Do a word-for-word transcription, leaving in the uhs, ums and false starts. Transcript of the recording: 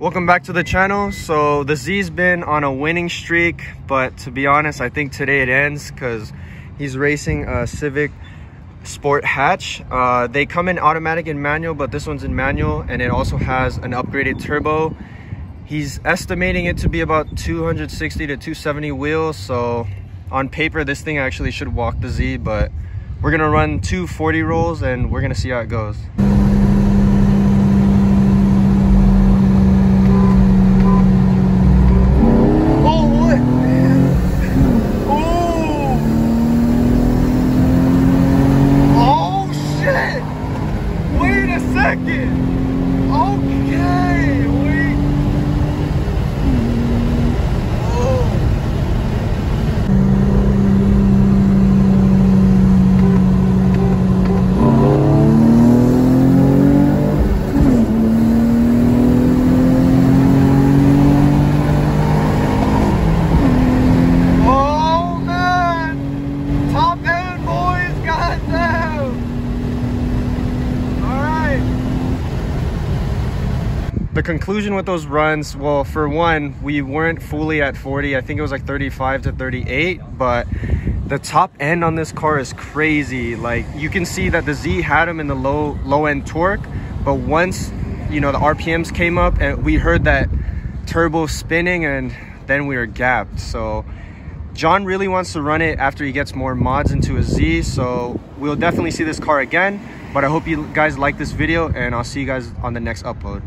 Welcome back to the channel. So the Z's been on a winning streak, but to be honest, I think today it ends because he's racing a Civic Sport Hatch. Uh, they come in automatic and manual, but this one's in manual, and it also has an upgraded turbo. He's estimating it to be about two sixty to two seventy wheels, so on paper, this thing actually should walk the Z, but we're gonna run two forty rolls, and we're gonna see how it goes. The conclusion with those runs, well, for one, we weren't fully at forty. I think it was like thirty-five to thirty-eight, but the top end on this car is crazy. Like, you can see that the Z had him in the low low end torque, but once, you know, the R P Ms came up and we heard that turbo spinning, and then we were gapped. So John really wants to run it after he gets more mods into his Z, so we'll definitely see this car again. But I hope you guys like this video, and I'll see you guys on the next upload.